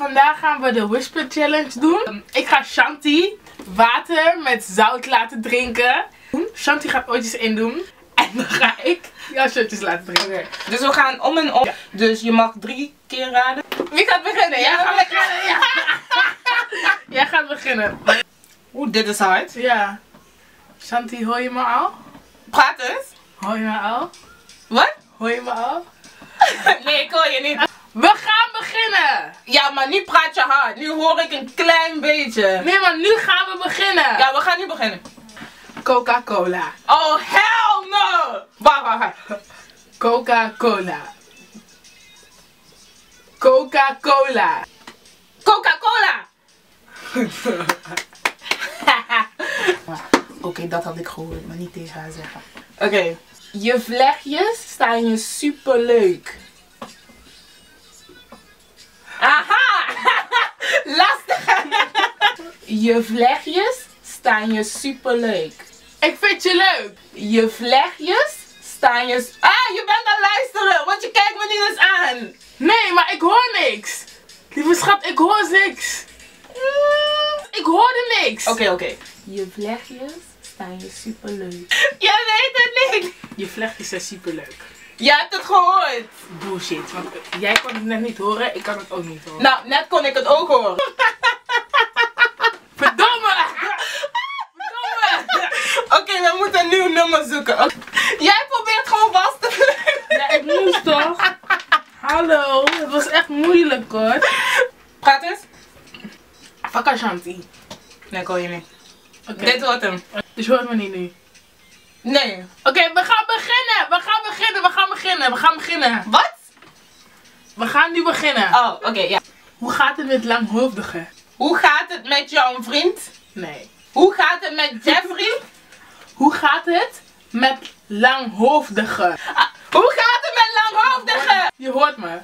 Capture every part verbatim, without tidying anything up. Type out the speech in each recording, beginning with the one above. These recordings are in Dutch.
vandaag gaan we de Whisper Challenge doen. Ik ga Shanti water met zout laten drinken. Shanti gaat oortjes in doen. En dan ga ik jouw shirtjes laten drinken. Dus we gaan om en om. Ja. Dus je mag drie keer raden. Wie gaat beginnen? Jij, Jij gaat beginnen. Ja. Jij gaat beginnen. Oeh, dit is hard. Ja. Shanti, hoor je me al? Praat eens. Hoor je me al? Wat? Hoor je me al? Nee, ik hoor je niet. We gaan beginnen! Ja, maar nu praat je hard. Nu hoor ik een klein beetje. Nee, maar nu gaan we beginnen. Ja, we gaan nu beginnen. Coca-Cola. Oh, hell no! Wacht, wacht, wacht. Coca-Cola. Coca-Cola. Coca-Cola! Oké, okay, dat had ik gehoord, maar niet deze gaan zeggen. Oké. Okay. Je vlechtjes staan je superleuk. Aha! Lastig! Je vlechtjes staan je superleuk. Ik vind je leuk. Je vlechtjes staan je... Ah, je bent aan luisteren, want je kijkt me niet eens aan. Nee, maar ik hoor niks. Lieve schat, ik hoor niks. Mm, ik hoorde niks. Oké, okay, oké. Okay. Je vlechtjes staan je superleuk. Jij weet het niet. Je vlechtjes zijn superleuk. Jij hebt het gehoord! Bullshit, want jij kon het net niet horen, ik kan het ook niet horen. Nou, net kon ik het ook horen. Verdomme! Verdomme! Oké, okay, we moeten een nieuw nummer zoeken. Okay. Jij probeert gewoon vast te vliegen. Ja, ik moest toch? Hallo, het was echt moeilijk hoor. Praat eens. Vakantie. Nee, ik hoor je niet. Okay. Dit wordt hem. Dus je hoort me niet nu. Nee. Oké, okay, we gaan beginnen. We gaan beginnen. We gaan beginnen. We gaan beginnen. Wat? We gaan nu beginnen. Oh, oké, okay, ja. Hoe gaat het met langhoofdige? Hoe gaat het met jouw vriend? Nee. Hoe gaat het met Jeffrey? Hoe gaat het met langhoofdige? Ah, hoe gaat het met langhoofdige? Je hoort me.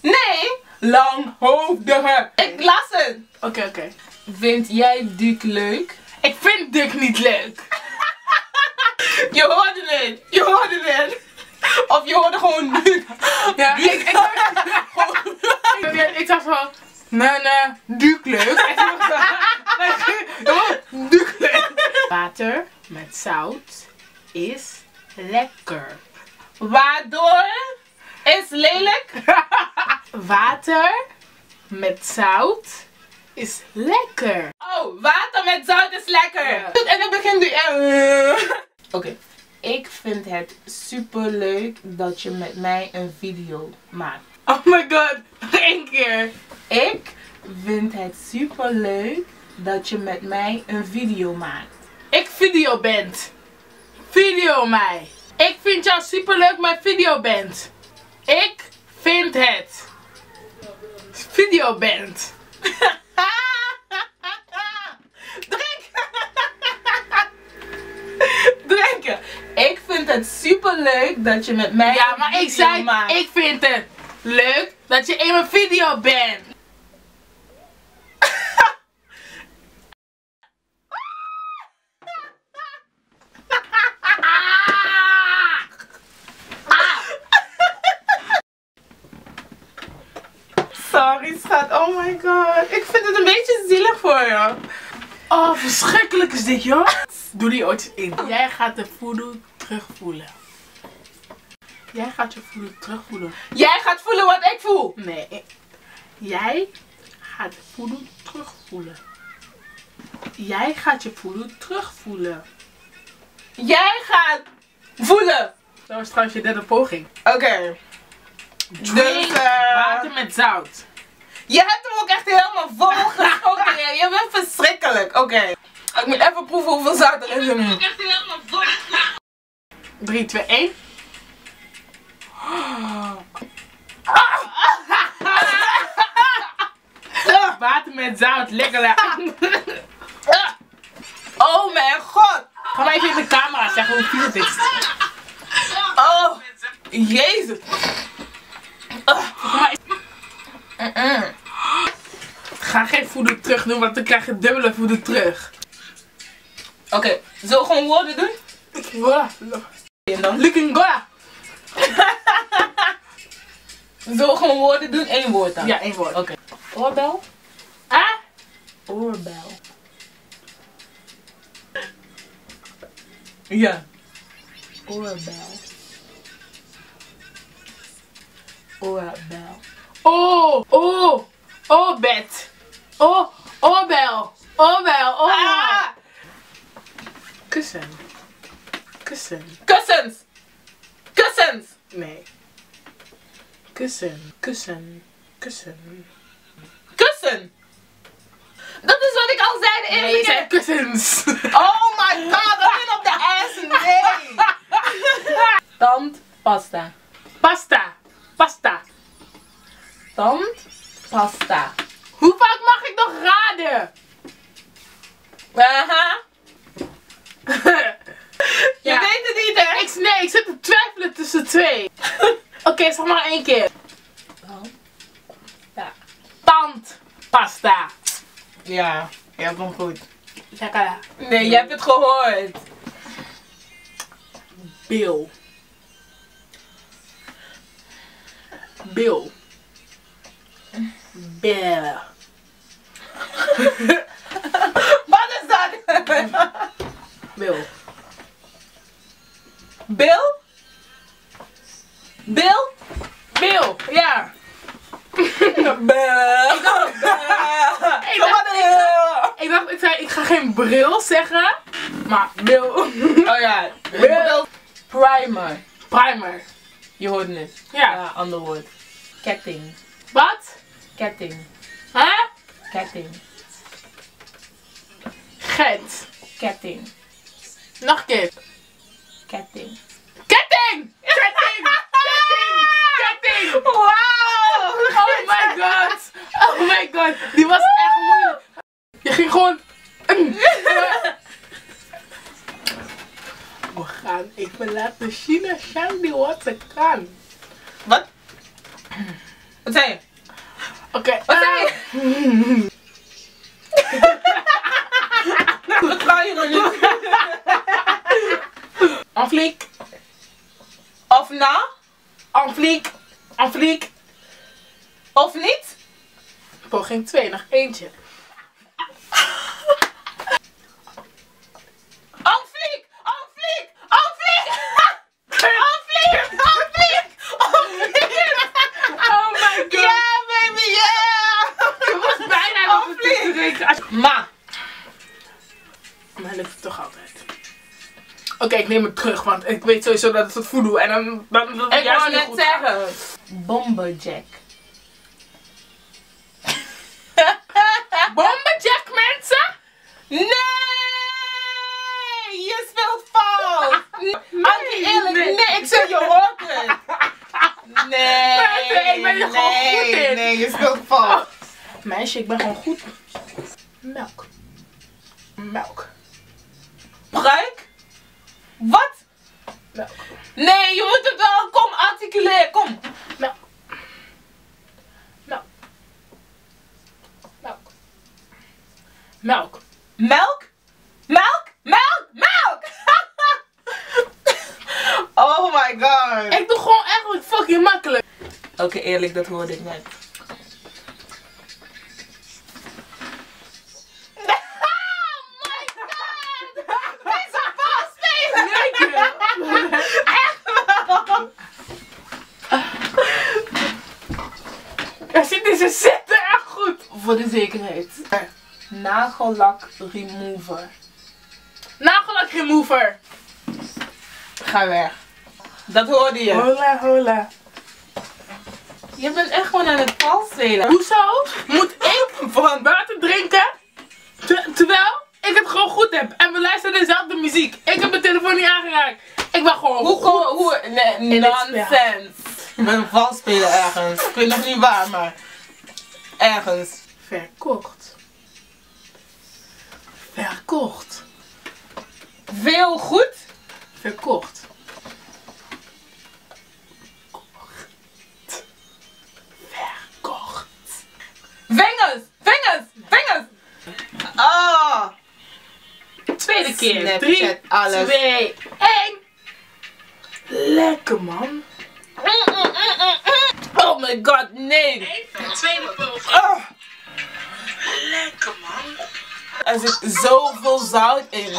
Nee. Langhoofdige. Ik las het. Oké, okay, oké. Okay. Vind jij Dick leuk? Ik vind Dick niet leuk. Je hoorde het, je hoorde het. Of je hoorde gewoon Dick. Ja, Dick. Ik, ik, ik, ik dacht van, nee, nee, Dick leuk. Dick leuk. Water met zout is lekker. Waardoor is lelijk. Water met zout is lekker. Oh, water met zout is lekker. Ja. En dan begint die... Oké, okay. Ik vind het super leuk dat je met mij een video maakt. Oh my god, één keer. Ik vind het super leuk dat je met mij een video maakt. Ik video bent. Video mij. Ik vind jou super leuk met video bent. Ik vind het. Video bent. Ik vind het super leuk dat je met mij. Ja, maar ik zei, maakt. Ik vind het leuk dat je in mijn video bent. Sorry, schat. Oh my god. Ik vind het een beetje zielig voor je. Oh, verschrikkelijk is dit, joh. Doe die oortjes in. Jij gaat de voedoe terugvoelen. Jij gaat je voedoe terugvoelen. Jij gaat voelen wat ik voel. Nee. Ik... Jij gaat de voedoe terugvoelen. Jij gaat je voedoe terugvoelen. Jij gaat voelen. Dat was trouwens je derde poging. Oké. Okay. Dus uh... water met zout. Je hebt hem ook echt helemaal vol geschoten. Je bent verschrikkelijk. Oké. Okay. Ik moet even proeven hoeveel zout er is in me. drie, twee, één. Water met zout, lekker. Oh mijn god. Ga maar even in de camera zeggen hoe vies het is. Oh, jezus. Ga geen voedsel terug doen, want dan krijg je dubbele voedsel terug. Oké, okay. Zullen we gewoon woorden doen? Voilà. Looking gola. Zullen we gewoon woorden doen? Eén woord dan? Ja, één woord. Oké. Okay. Oorbel. Ah? Oorbel. Ja. Oorbel. Oorbel. Oh, oh, oh, bed. Oh, oorbel. Oorbel. Oh. Ah. Kussen. Kussen. Kussens. Kussens. Nee. Kussen. Kussen. Kussen. Kussen. Dat is wat ik al zei de eerste keer. Kussens. Oh my god, dat is op de ass. Nee. Tandpasta. Pasta. Pasta. Tandpasta. Hoe vaak mag ik nog raden? Aha. Je ja. weet het niet, hè? Ik, nee, ik zit te twijfelen tussen twee. Oké, okay, zeg maar één keer. Oh. Ja. Tandpasta. Ja, je hebt hem goed. Lekker. Nee, je hebt het gehoord. Bil. Bil. Bil. Wat is dat? Bil. Bil? Bil? Bil, ja. Bil. Ik dacht, ik zei, ik ga geen bril zeggen. Maar bil. Oh ja. Bil. Primer. Primer. Je hoort het niet. Ja. Ja, ander woord. Ketting. Wat? Ketting. Hè? Ketting. Get. Ketting. Nog een keer. Ketting. Ketting! Ketting! Ketting! Ketting! Wauw! Oh my god! Oh my god! Die was echt moeilijk. Je ging gewoon... We gaan even laten China Shanti wat ze kan. Wat? Wat zei je? Oké. Wat zei je? Wat ga je doen? En fliek. Of na. En fliek. En fliek. Of niet? Poging twee, nog eentje. Ma. Maar dat is toch altijd. Oké, okay, ik neem het terug, want ik weet sowieso dat het het voedoe en dan... dan, dan ik wou net zeggen. Bomberjack. Bomberjack, mensen? Nee! Je speelt fout. Nee, Ankie, eerlijk, nee. nee, ik zeg je hoort het. Nee, nee, ik ben er gewoon goed in. Nee, je speelt fout. Oh. Meisje, ik ben gewoon goed. Melk. Melk. Pruik? Wat? Melk. Nee, je moet het wel. Kom, articuleer. Kom. Melk. Melk. Melk. Melk. Melk? Melk? Melk? Melk! Oh my god. Ik doe gewoon eigenlijk fucking makkelijk. Oké, okay, eerlijk, dat hoorde ik net. Ze zitten echt goed! Voor de zekerheid. Nagellak remover. Nagellak remover! Ga weg. Dat hoorde je. Hola, hola. Je bent echt gewoon aan het vals spelen. Hoezo moet ik van buiten drinken ter terwijl ik het gewoon goed heb en we luisteren dezelfde muziek? Ik heb mijn telefoon niet aangeraakt. Ik ben gewoon. Hoe, goed. hoe, nee, nonsense. Ik ben een vals spelen ergens. Ik weet nog niet waar, maar. Ergens. Verkocht. Verkocht. Veel goed. Verkocht. Verkocht. Verkocht. Vingers! Vingers! Vingers! Oh! Tweede keer. Drie, alles. Twee, één. Lekker man. Oh my god, nee! Even, tweede poging. Oh. Lekker man. Er zit zoveel zout in.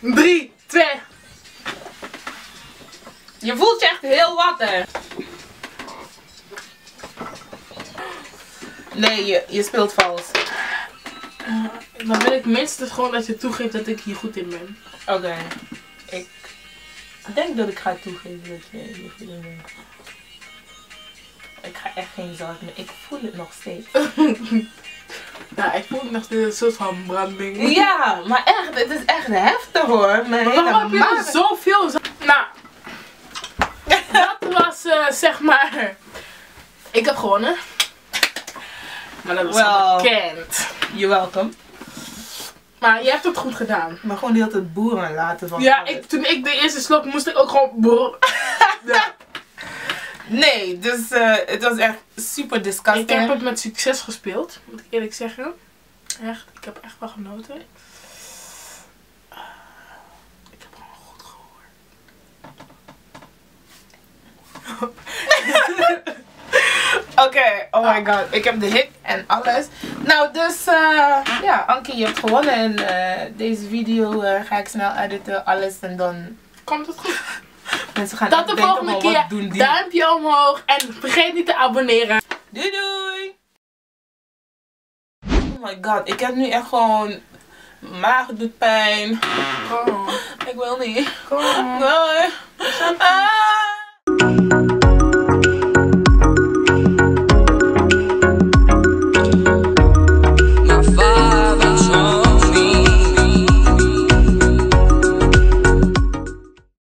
Drie, twee. Je voelt je echt heel wakker. Nee, je, je speelt vals. Uh, dan wil ik minstens gewoon dat je toegeeft dat ik hier goed in ben. Oké. Okay. Ik denk dat ik ga toegeven dat je hier goed in bent. Ik ga echt geen zout meer. Ik voel het nog steeds. Ja, ik voel het nog steeds een soort van branding. Ja, maar echt. Het is echt heftig hoor. Mijn maar waarom heb je er zoveel zout? Nou. Dat was uh, zeg maar... Ik heb gewonnen. Maar dat was wel bekend. You're welcome. Maar je hebt het goed gedaan. Maar gewoon de hele tijd boeren laten van. Ja, ik, toen ik de eerste slok moest ik ook gewoon boeren. Ja. Nee, dus uh, het was echt super disgusting. Ik heb het met succes gespeeld, moet ik eerlijk zeggen. Echt, ik heb echt wel genoten. Uh, ik heb gewoon goed gehoord. Oké, okay, oh my god, ik heb de hit en alles. Nou, dus uh, ja, Ankie, je hebt gewonnen en uh, deze video uh, ga ik snel editen, alles en dan komt het goed. Mensen gaan tot de volgende keer. Doen die. Duimpje omhoog en vergeet niet te abonneren. Doei doei! Oh my god, ik heb nu echt gewoon... Mijn maag doet pijn. Kom. Ik wil niet. Kom. Nee.